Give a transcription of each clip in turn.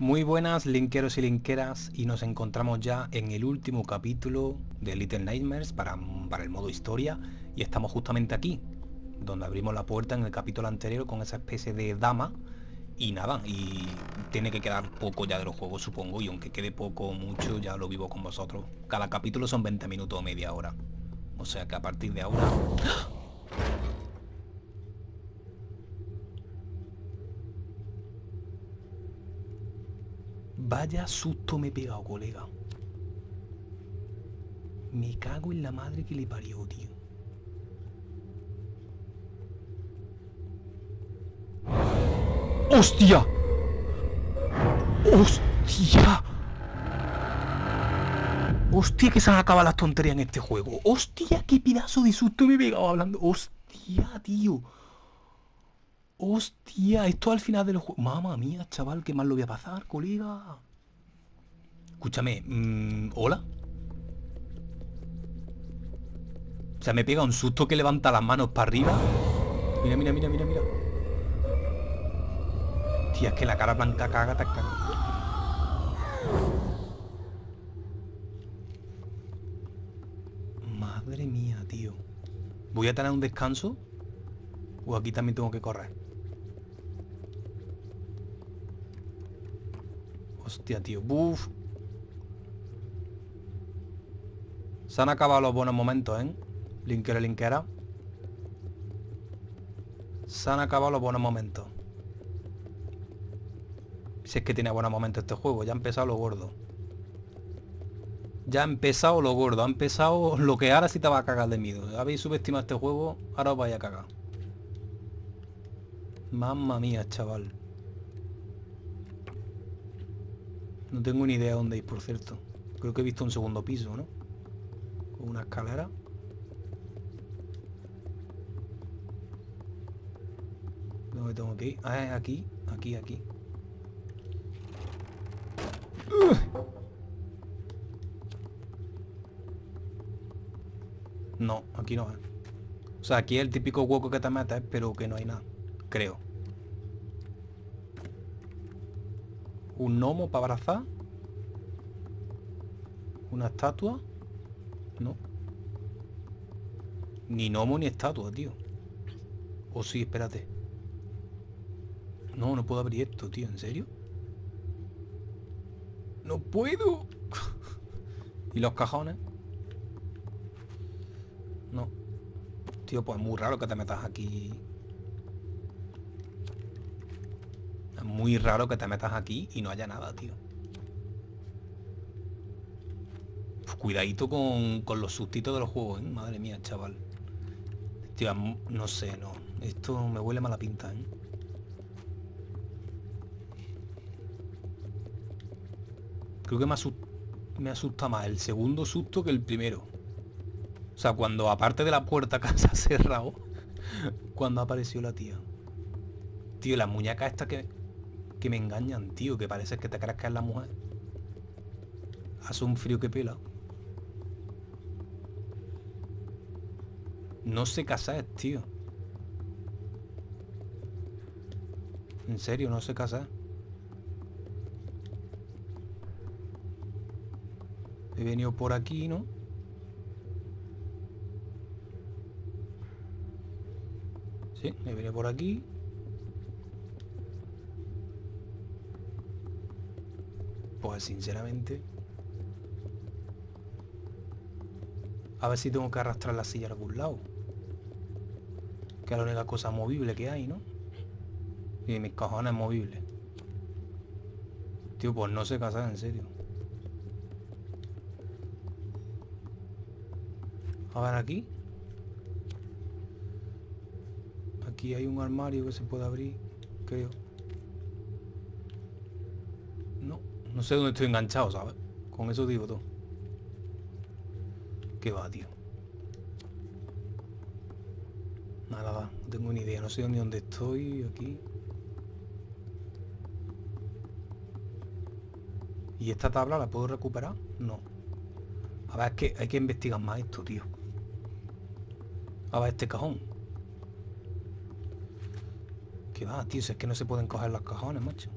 Muy buenas linkeros y linkeras, y nos encontramos ya en el último capítulo de Little Nightmares para el modo historia, y estamos justamente aquí, donde abrimos la puerta en el capítulo anterior con esa especie de dama, y nada, y tiene que quedar poco ya de los juegos, supongo, y aunque quede poco o mucho, ya lo vivo con vosotros. Cada capítulo son 20 minutos o media hora, o sea que a partir de ahora... ¡Ah! Vaya susto me he pegado, colega. Me cago en la madre que le parió, tío. ¡Hostia! ¡Hostia! ¡Hostia que se han acabado las tonterías en este juego! ¡Hostia, qué pedazo de susto me he pegado hablando! ¡Hostia, tío! ¡Hostia! Esto al final del juego... ¡Mamma mía, chaval! ¡Qué mal lo voy a pasar, colega! Escúchame... ¿Hola? O sea, me pega un susto que levanta las manos para arriba. Mira, mira, mira, mira, mira. Tía, es que la cara blanca caga, taca, caga. Madre mía, tío. ¿Voy a tener un descanso? ¿O aquí también tengo que correr? Hostia, tío. ¡Buf! Se han acabado los buenos momentos, ¿eh? Linkero, linkera. Se han acabado los buenos momentos. Si es que tiene buenos momentos este juego. Ya ha empezado lo gordo. Ya ha empezado lo gordo. Ha empezado lo que ahora sí te va a cagar de miedo. Habéis subestimado este juego. Ahora os vais a cagar. Mamma mía, chaval. No tengo ni idea dónde ir, por cierto. Creo que he visto un segundo piso, ¿no? Con una escalera. ¿Dónde tengo que ir? Ah, es aquí, aquí, aquí. No, aquí no es. O sea, aquí es el típico hueco que te metes, pero que no hay nada. Creo. Un gnomo para abrazar. Una estatua. No. Ni gnomo ni estatua, tío. O sí, espérate. No, no puedo abrir esto, tío. ¿En serio? ¡No puedo! ¿Y los cajones? No. Tío, pues es muy raro que te metas aquí. Es muy raro que te metas aquí y no haya nada, tío. Pues cuidadito con los sustitos de los juegos, ¿eh? Madre mía, chaval. Tío, no sé, no. Esto me huele mala pinta, ¿eh? Creo que me asusta más el segundo susto que el primero. O sea, cuando aparte de la puerta que se ha cerrado, cuando apareció la tía. Tío, las muñecas estas que me engañan, tío, que parece que te crees que es la mujer. Hace un frío que pela. No sé qué hacer, tío. En serio, no sé qué hacer. He venido por aquí, ¿no? Sí, he venido por aquí. Pues sinceramente... A ver si tengo que arrastrar la silla a algún lado. Que es la única cosa movible que hay, ¿no? Y mis cajones movibles. Tío, pues no sé casar, en serio. A ver, aquí. Aquí hay un armario que se puede abrir, creo. No, no sé dónde estoy enganchado, ¿sabes? Con eso digo todo. ¿Qué va, tío? Nada, va. No tengo ni idea. No sé ni dónde estoy. Aquí. ¿Y esta tabla la puedo recuperar? No. A ver, es que hay que investigar más esto, tío. A ver este cajón. ¿Qué va, tío? Si es que no se pueden coger los cajones, macho.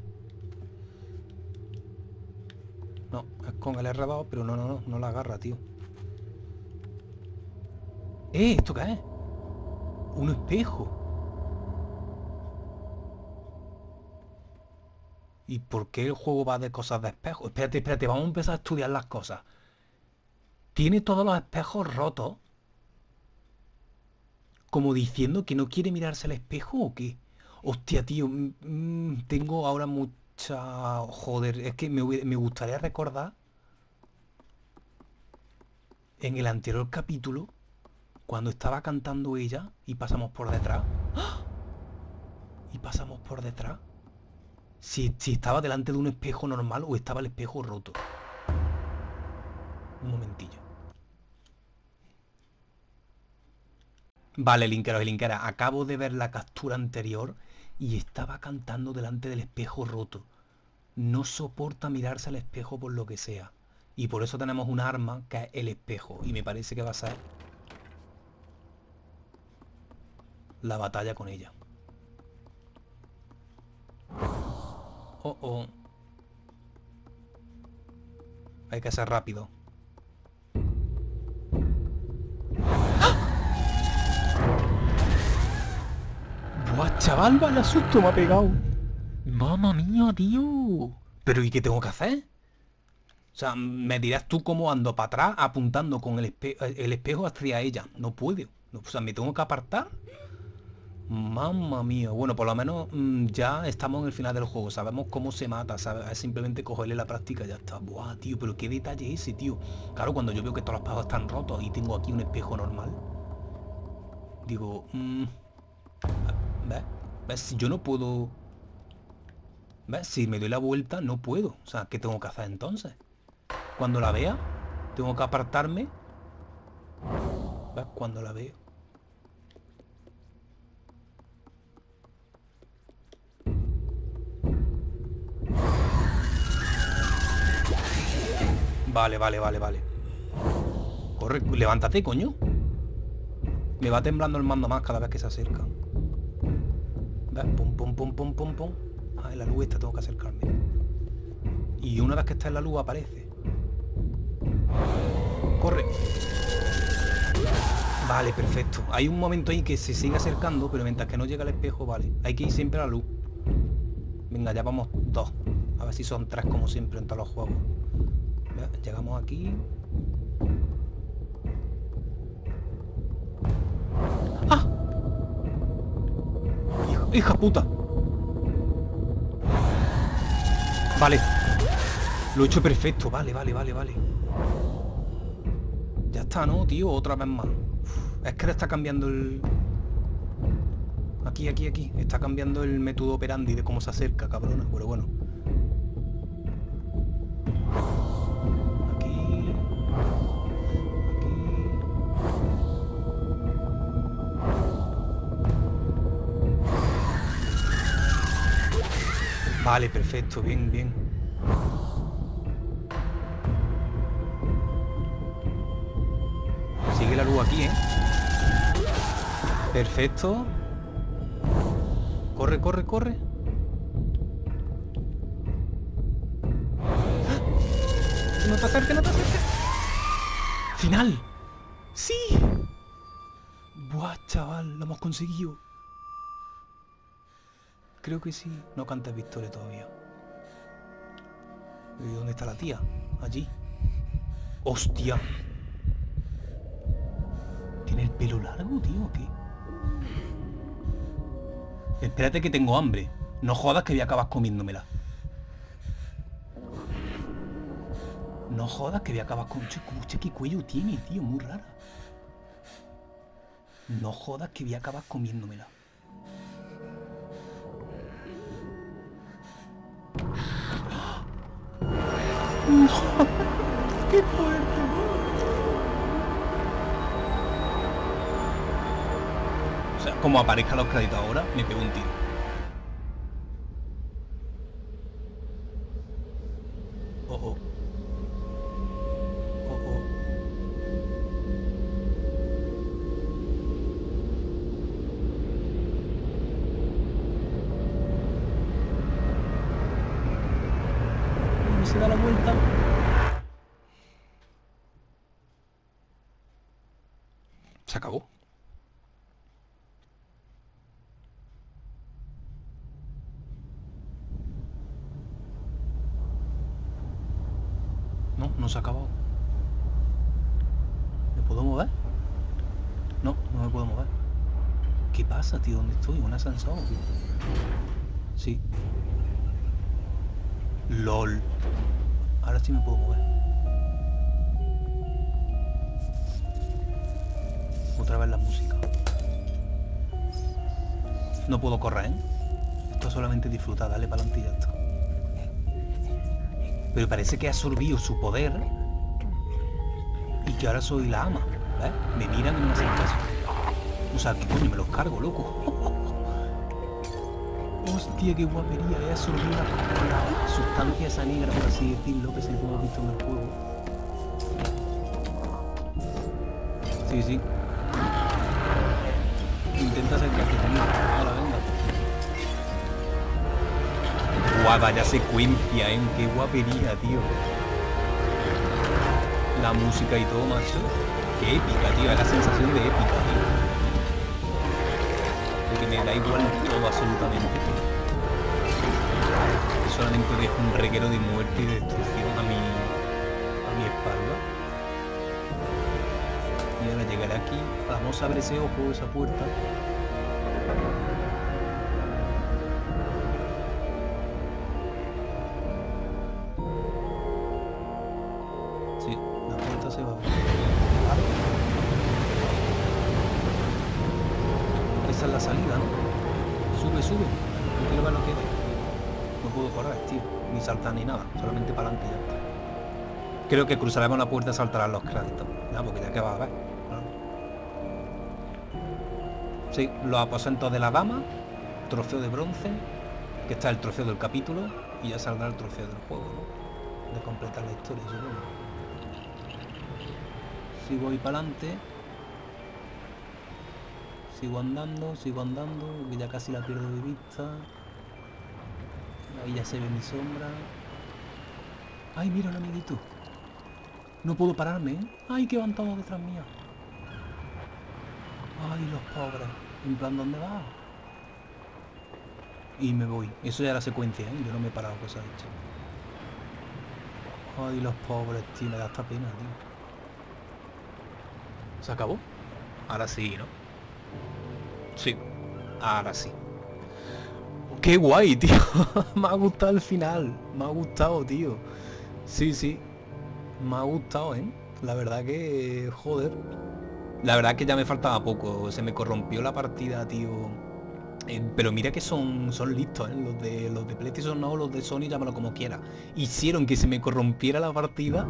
No, es con el R2, pero no la agarra, tío. ¿Esto qué es? Un espejo. ¿Y por qué el juego va de cosas de espejo? Espérate, espérate, vamos a empezar a estudiar las cosas. Tiene todos los espejos rotos. Como diciendo que no quiere mirarse al espejo o qué. Hostia, tío, tengo ahora mucha... Joder, es que me gustaría recordar en el anterior capítulo, cuando estaba cantando ella y pasamos por detrás. ¡Ah! Y pasamos por detrás. Si estaba delante de un espejo normal o estaba el espejo roto. Un momentillo. Vale, linkeros y linkeras, acabo de ver la captura anterior y estaba cantando delante del espejo roto. No soporta mirarse al espejo por lo que sea. Y por eso tenemos un arma que es el espejo. Y me parece que va a ser la batalla con ella. Oh, oh. Hay que ser rápido. ¡Buah, chaval! ¡Vale, asusto! Me ha pegado. ¡Mamma mía, tío! ¿Pero y qué tengo que hacer? O sea, me dirás tú cómo ando para atrás apuntando con el espejo hacia ella. No puedo. O sea, ¿me tengo que apartar? ¡Mamma mía! Bueno, por lo menos ya estamos en el final del juego. Sabemos cómo se mata, ¿sabes? Es simplemente cogerle la práctica y ya está. ¡Buah, tío! ¿Pero qué detalle ese, tío? Claro, cuando yo veo que todos los espejos están rotos y tengo aquí un espejo normal. Digo... ¿Ves? ¿Ves? Si yo no puedo... ¿Ves? Si me doy la vuelta, no puedo. O sea, ¿qué tengo que hacer entonces? Cuando la vea, tengo que apartarme. ¿Ves? Cuando la veo. Vale, vale, vale, vale. Corre, levántate, coño. Me va temblando el mando más cada vez que se acerca. Pum, pum, pum, pum, pum, pum. Ah, en la luz esta tengo que acercarme. Y una vez que está en la luz aparece. ¡Corre! Vale, perfecto. Hay un momento ahí que se sigue acercando, pero mientras que no llega al espejo, vale. Hay que ir siempre a la luz. Venga, ya vamos dos. A ver si son tres como siempre en todos los juegos. ¿Ves? Llegamos aquí. ¡Hija puta! Vale. Lo he hecho perfecto. Vale, vale, vale, vale. Ya está, ¿no, tío? Otra vez más. Uf, es que le está cambiando el... Aquí. Está cambiando el método operandi de cómo se acerca, cabrona. Pero bueno. Vale, perfecto, bien, bien. Sigue la luz aquí, ¿eh? Perfecto. Corre, corre, corre. No te acerques, no te acerques. ¡Final! ¡Sí! Buah, chaval, lo hemos conseguido. Creo que sí. No cantes victoria todavía. ¿Y dónde está la tía? Allí. ¡Hostia! ¿Tiene el pelo largo, tío? ¿Qué? Espérate que tengo hambre. No jodas que voy a acabar comiéndomela. No jodas que voy a acabar con... Escucha, qué cuello tiene, tío. Muy rara. No jodas que voy a acabar comiéndomela. No. ¡Qué fuerte! O sea, como aparezcan los créditos ahora, me pego un tiro. Oh, oh. Oh, oh. No se da la vuelta. Se acabó. No, no se ha acabado. ¿Me puedo mover? No, no me puedo mover. ¿Qué pasa, tío? ¿Dónde estoy? ¿Un ascensor? Sí. LOL. Ahora sí me puedo mover. Otra vez la música. No puedo correr, ¿eh? Esto es solamente disfrutar, dale para adelante y ya está. Pero parece que ha absorbido su poder y que ahora soy la ama, ¿eh? Me miran y no me hacen caso. O sea, que coño, me los cargo, loco. Hostia, qué guapería, he absorbido la sustancia esa negra, por así decirlo, que se hemos visto en el juego. Sí, sí. Intenta acercarte conmigo. Ahora, venga. Guau, vaya secuencia, ¿eh? Qué guapería, tío. La música y todo, macho. Qué épica, tío. Es la sensación de épica, tío. Que me da igual todo absolutamente. Solamente dejo un reguero de muerte y de destrucción a mi espalda. Y ahora llegaré aquí. Vamos a abrir ese ojo, esa puerta. Sí, la puerta se va a abrir. Esa es la salida, ¿no? Sube, sube. No quiero ver lo que hay. No puedo correr, tío. Ni saltar ni nada. Solamente para adelante y ya está. Creo que cruzaremos la puerta y saltarán los créditos. No, porque ya que va a ver. ¿No? Sí, los aposentos de la dama. Trofeo de bronce. Que está el trofeo del capítulo. Y ya saldrá el trofeo del juego, ¿no? De completar la historia, supongo. Si voy para adelante. Sigo andando, que ya casi la pierdo de vista. Ahí ya se ve mi sombra. ¡Ay, mira un amiguito! No puedo pararme, ¿eh? ¡Ay, que van todos detrás mía! ¡Ay, los pobres! En plan, ¿dónde va? Y me voy. Eso ya era la secuencia, ¿eh? Yo no me he parado, cosa hecha. ¡Ay, los pobres, tío! Me da esta pena, tío. ¿Se acabó? Ahora sí, ¿no? Sí, ahora sí. ¡Qué guay, tío! Me ha gustado el final. Me ha gustado, tío. Sí, sí. Me ha gustado, ¿eh? La verdad que... joder. La verdad que ya me faltaba poco. Se me corrompió la partida, tío. Pero mira que son listos, ¿eh? Los de PlayStation, no, los de Sony, llámalo como quiera. Hicieron que se me corrompiera la partida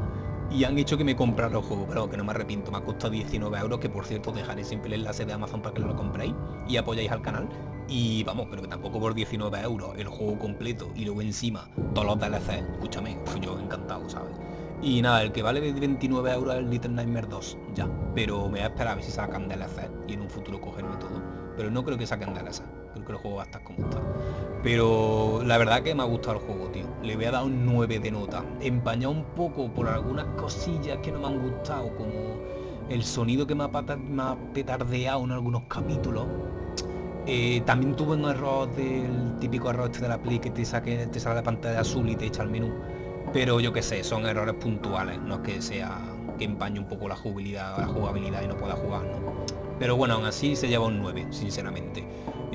y han hecho que me comprara el juego, pero que no me arrepiento. Me ha costado 19 euros, que por cierto dejaré siempre el enlace de Amazon para que lo compréis y apoyáis al canal. Y vamos, pero que tampoco por 19 euros el juego completo y luego encima todos los DLC, escúchame, fui yo encantado, ¿sabes? Y nada, el que vale de 29 euros es el Little Nightmares 2, ya, pero me voy a esperar a ver si sacan DLC y en un futuro cogerme todo, pero no creo que saquen DLC, creo que el juego va a estar como está. Pero la verdad que me ha gustado el juego, tío. Le voy a dar un 9 de nota. Empañado un poco por algunas cosillas que no me han gustado, como el sonido que me ha petardeado en algunos capítulos. También tuve un error, del típico error este de la Play, que te sale la pantalla azul y te echa el menú. Pero yo qué sé, son errores puntuales, no es que sea que empañe un poco la jugabilidad y no pueda jugar, ¿no? Pero bueno, aún así se lleva un 9, sinceramente.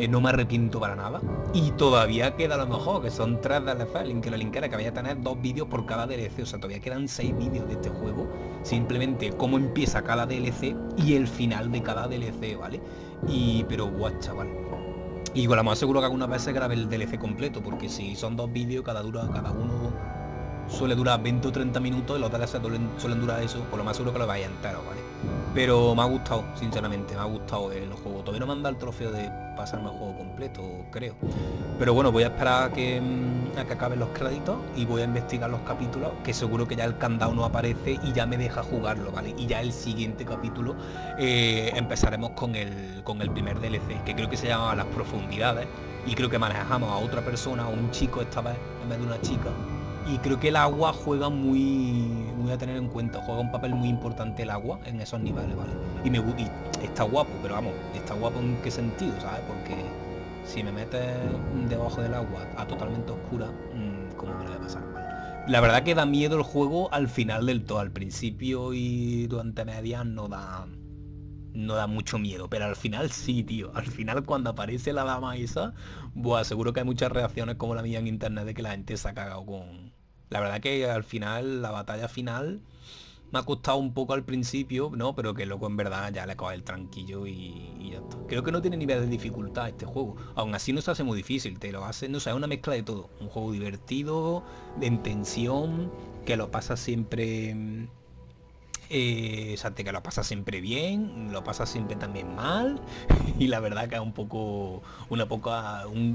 No me arrepiento para nada. Y todavía queda a lo mejor, que son 3 DLCs, que la linkera, que vaya a tener 2 vídeos por cada DLC. O sea, todavía quedan 6 vídeos de este juego. Simplemente cómo empieza cada DLC y el final de cada DLC, ¿vale? Y... pero guau, chaval. Y con la más seguro que algunas veces grabe el DLC completo, porque si son 2 vídeos, cada uno suele durar 20 o 30 minutos y los DLC suelen durar eso, por lo más seguro que lo vaya entero, ¿vale? Pero me ha gustado, sinceramente, me ha gustado el juego. Todavía no me han dado el trofeo de pasarme el juego completo, creo. Pero bueno, voy a esperar a que acaben los créditos y voy a investigar los capítulos, que seguro que ya el candado no aparece y ya me deja jugarlo, ¿vale? Y ya el siguiente capítulo empezaremos con el primer DLC, que creo que se llama Las Profundidades, y creo que manejamos a otra persona, a un chico esta vez, en vez de una chica. Y creo que el agua juega muy a tener en cuenta, juega un papel muy importante el agua en esos niveles, ¿vale? Y está guapo, pero vamos, está guapo en qué sentido, ¿sabes? Porque si me metes debajo del agua a totalmente oscura, ¿cómo me lo voy a pasar? La verdad que da miedo el juego al final del todo, al principio y durante medias no da mucho miedo, pero al final sí, tío. Al final cuando aparece la dama esa, buah, seguro que hay muchas reacciones como la mía en internet de que la gente se ha cagado con... La verdad que al final, la batalla final, me ha costado un poco al principio, ¿no? Pero que luego en verdad ya le coge el tranquillo y ya está. Creo que no tiene nivel de dificultad este juego. Aún así no se hace muy difícil, te lo hace... No sé, es una mezcla de todo. Un juego divertido, de tensión, que lo pasa siempre... exacto, que lo pasa siempre bien, lo pasa siempre también mal, y la verdad que es un poco una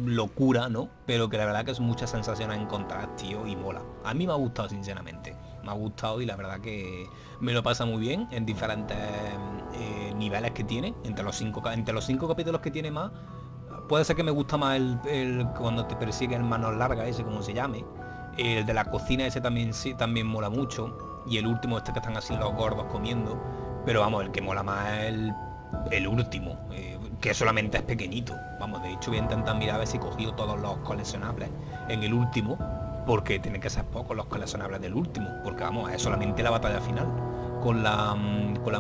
locura, ¿no? Pero que la verdad que es muchas sensaciones encontradas, tío, y mola. A mí me ha gustado, sinceramente. Me ha gustado y la verdad que me lo pasa muy bien en diferentes niveles que tiene. Entre los cinco capítulos que tiene más, puede ser que me gusta más el cuando te persigue el manos largas, ese como se llame. El de la cocina ese también sí, también mola mucho. Y el último, este que están así los gordos comiendo. Pero vamos, el que mola más es el último, que solamente es pequeñito. Vamos, de hecho voy a intentar mirar a ver si he cogido todos los coleccionables en el último, porque tienen que ser pocos los coleccionables del último, porque vamos, es solamente la batalla final con la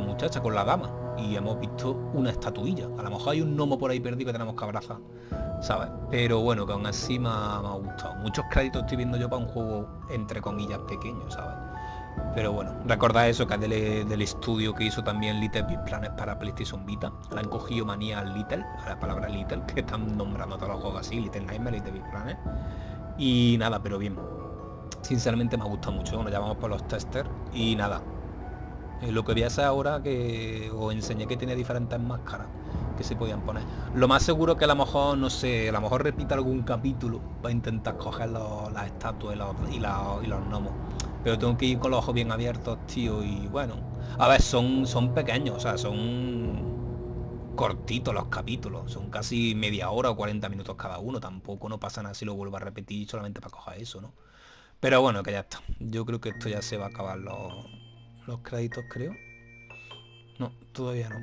muchacha, con la dama. Y hemos visto una estatuilla. A lo mejor hay un gnomo por ahí perdido que tenemos que abrazar, ¿sabes? Pero bueno, que aún así me ha gustado. Muchos créditos estoy viendo yo para un juego entre comillas pequeño, ¿sabes? Pero bueno, recordad eso, que es del estudio que hizo también Little Big Planet para PlayStation Vita. Le han cogido manía al Little, a la palabra Little, que están nombrando todos los juegos así, Little Nightmares, Little Big Planet. Y nada, pero bien. Sinceramente me ha gustado mucho. Bueno, ya vamos por los testers. Y nada. Lo que voy a hacer ahora, que os enseñé que tiene diferentes máscaras que se podían poner. Lo más seguro es que a lo mejor, no sé, a lo mejor repita algún capítulo para intentar coger las estatuas y los gnomos. Pero tengo que ir con los ojos bien abiertos, tío, y bueno... A ver, son pequeños, o sea, son... cortitos los capítulos, son casi media hora o 40 minutos cada uno, tampoco no pasa nada si lo vuelvo a repetir solamente para coger eso, ¿no? Pero bueno, que ya está. Yo creo que esto ya se va a acabar los créditos, creo. No, todavía no.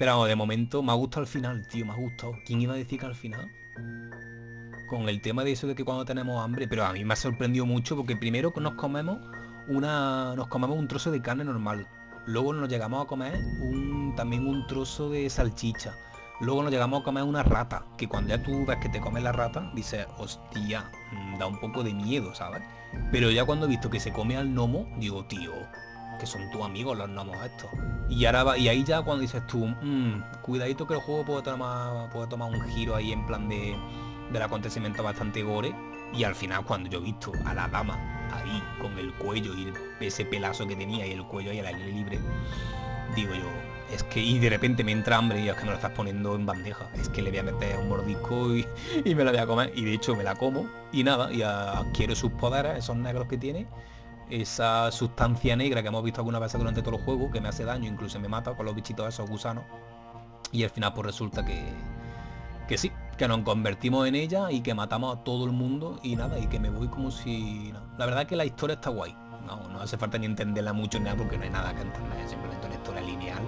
Pero vamos, de momento me ha gustado el final, tío, me ha gustado. ¿Quién iba a decir que al final...? Con el tema de eso de que cuando tenemos hambre, pero a mí me ha sorprendido mucho porque primero nos comemos un trozo de carne normal, luego nos llegamos a comer también un trozo de salchicha, luego nos llegamos a comer una rata, que cuando ya tú ves que te comes la rata, dices, hostia, da un poco de miedo, ¿sabes? Pero ya cuando he visto que se come al gnomo, digo, tío, que son tus amigos los gnomos estos. Y ahí ya cuando dices tú, cuidadito que el juego puede tomar un giro ahí en plan del acontecimiento bastante gore. Y al final cuando yo he visto a la dama ahí con el cuello y ese pelazo que tenía y el cuello ahí al aire libre, digo yo, es que, y de repente me entra hambre y es que me lo estás poniendo en bandeja, es que le voy a meter un mordisco y me la voy a comer, y de hecho me la como y nada, y adquiero sus poderes, esos negros que tiene, esa sustancia negra que hemos visto alguna vez durante todo el juego, que me hace daño, incluso me mata con los bichitos esos gusanos, y al final pues resulta que sí, que nos convertimos en ella y que matamos a todo el mundo y nada, y que me voy como si... No. La verdad es que la historia está guay, no hace falta ni entenderla mucho ni nada, porque no hay nada que entender, simplemente una historia lineal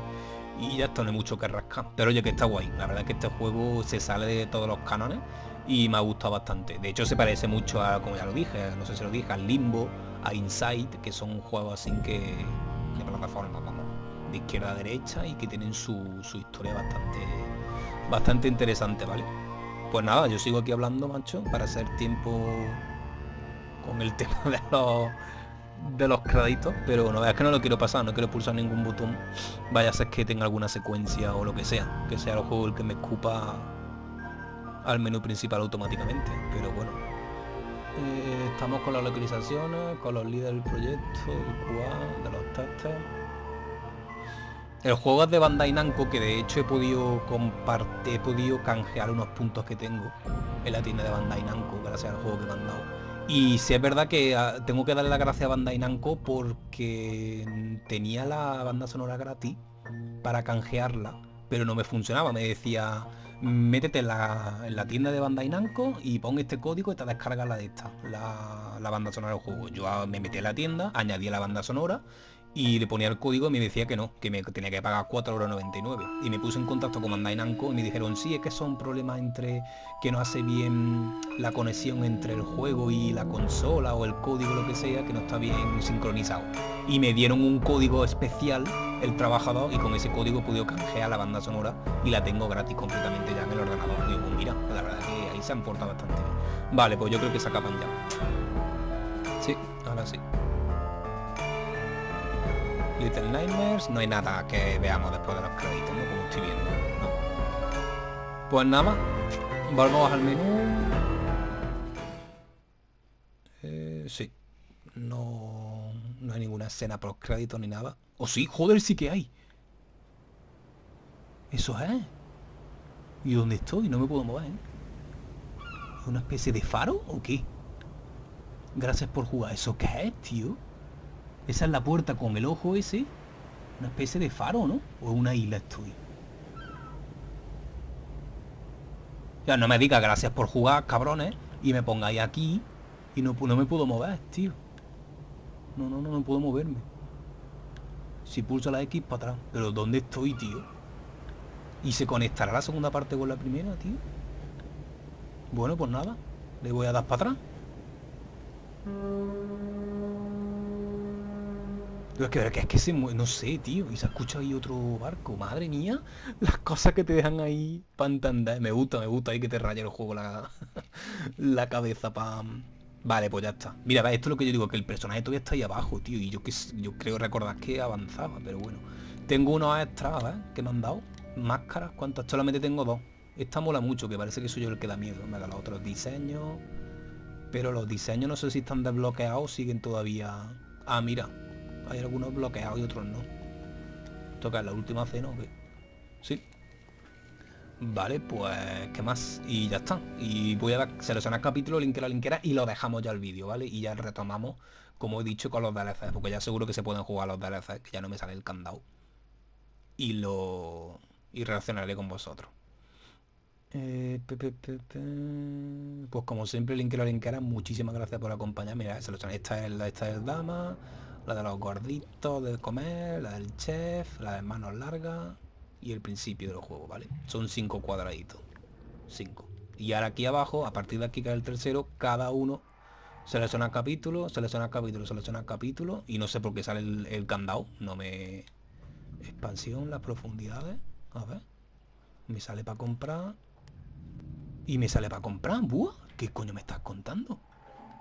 y ya está, no hay mucho que rascar. Pero oye, que está guay, la verdad es que este juego se sale de todos los cánones y me ha gustado bastante. De hecho se parece mucho a, como ya lo dije, no sé si lo dije, a Limbo, a Inside, que son juegos así que... de plataforma, vamos, de izquierda a derecha, y que tienen su historia bastante interesante, ¿vale? Pues nada, yo sigo aquí hablando, macho, para hacer tiempo con el tema de los créditos, pero no veas que no lo quiero pasar, no quiero pulsar ningún botón, vaya a ser que tenga alguna secuencia o lo que sea el juego el que me escupa al menú principal automáticamente, pero bueno. Estamos con las localizaciones, con los líderes del proyecto, el QA, de los testers. El juego es de Bandai Namco, que de hecho he podido canjear unos puntos que tengo en la tienda de Bandai Namco, gracias al juego que me han dado. Y sí es verdad que tengo que darle las gracias a Bandai Namco porque tenía la banda sonora gratis para canjearla, pero no me funcionaba. Me decía, métete en la tienda de Bandai Namco y pon este código y te descargas la banda sonora del juego. Yo me metí en la tienda, añadí la banda sonora y le ponía el código y me decía que no, que me tenía que pagar 4,99 €. Y me puse en contacto con Bandai Namco y me dijeron, sí, es que son problemas entre que no hace bien la conexión entre el juego y la consola o el código, lo que sea, que no está bien sincronizado. Y me dieron un código especial, el trabajador, y con ese código pude canjear la banda sonora y la tengo gratis completamente ya en el ordenador. Y digo, mira, la verdad es que ahí se han portado bastante bien. Vale, pues yo creo que se acaban ya. Sí, ahora sí. Little Nightmares, no hay nada que veamos después de los créditos, ¿no? Como estoy viendo, ¿no? Pues nada, volvamos al menú. Sí, no hay ninguna escena por los créditos ni nada. ¡Oh sí! ¡Joder, sí que hay! Eso es. ¿Y dónde estoy? No me puedo mover, ¿eh? ¿Es una especie de faro o qué? Gracias por jugar. ¿Eso qué es, tío? Esa es la puerta con el ojo ese. Una especie de faro, ¿no? O una isla estoy. Ya no me digas gracias por jugar, cabrones. Y me pongáis aquí. Y no me puedo mover, tío. No puedo moverme. Si pulso la X para atrás. Pero ¿dónde estoy, tío? ¿Y se conectará la segunda parte con la primera, tío? Bueno, pues nada. Le voy a dar para atrás. Es que se mueve, no sé, tío, y se escucha ahí otro barco, madre mía, las cosas que te dejan ahí para entender. Me gusta ahí que te raya el juego la cabeza, pam. Vale, pues ya está. Mira, esto es lo que yo digo, que el personaje todavía está ahí abajo, tío, y yo creo recordar que avanzaba, pero bueno. Tengo unos extras, ¿eh? Que me han dado. Máscaras, ¿cuántas? Solamente tengo dos. Esta mola mucho, que parece que soy yo el que da miedo. Me da los otros diseños, pero los diseños no sé si están desbloqueados o siguen todavía... Ah, mira. Hay algunos bloqueados y otros no. Toca la última cena, ¿ok? Sí. Vale, pues... ¿qué más? Y ya está. Y voy a seleccionar capítulo, linkera, y lo dejamos ya el vídeo, ¿vale? Y ya retomamos, como he dicho, con los DLCs. Porque ya seguro que se pueden jugar los DLCs, que ya no me sale el candado. Y reaccionaré con vosotros. Pues como siempre, linkera, muchísimas gracias por acompañarme. Mira, seleccionar esta es el dama... la de los gorditos de comer, la del chef, la de manos largas y el principio del juego, ¿vale? Son 5 cuadraditos. 5. Y ahora aquí abajo, a partir de aquí que es el tercero, cada uno selecciona capítulo, selecciona capítulo y no sé por qué sale el candado. No me... Expansión, las profundidades. A ver. Me sale para comprar. Y me sale para comprar. ¡Buah! ¿Qué coño me estás contando?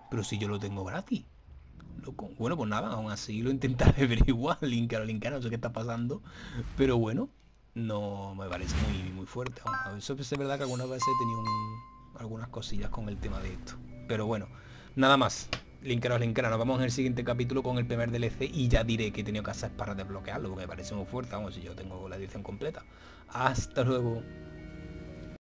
Pero si yo lo tengo gratis. Loco. Bueno, pues nada, aún así lo intentaré averiguar, linkar, no sé qué está pasando, pero bueno, no me parece muy fuerte. A ver, es verdad que algunas veces he tenido algunas cosillas con el tema de esto, pero bueno, nada más, linkar, nos vamos en el siguiente capítulo con el primer DLC y ya diré qué he tenido que hacer para desbloquearlo, porque me parece muy fuerte, vamos, si yo tengo la edición completa. Hasta luego.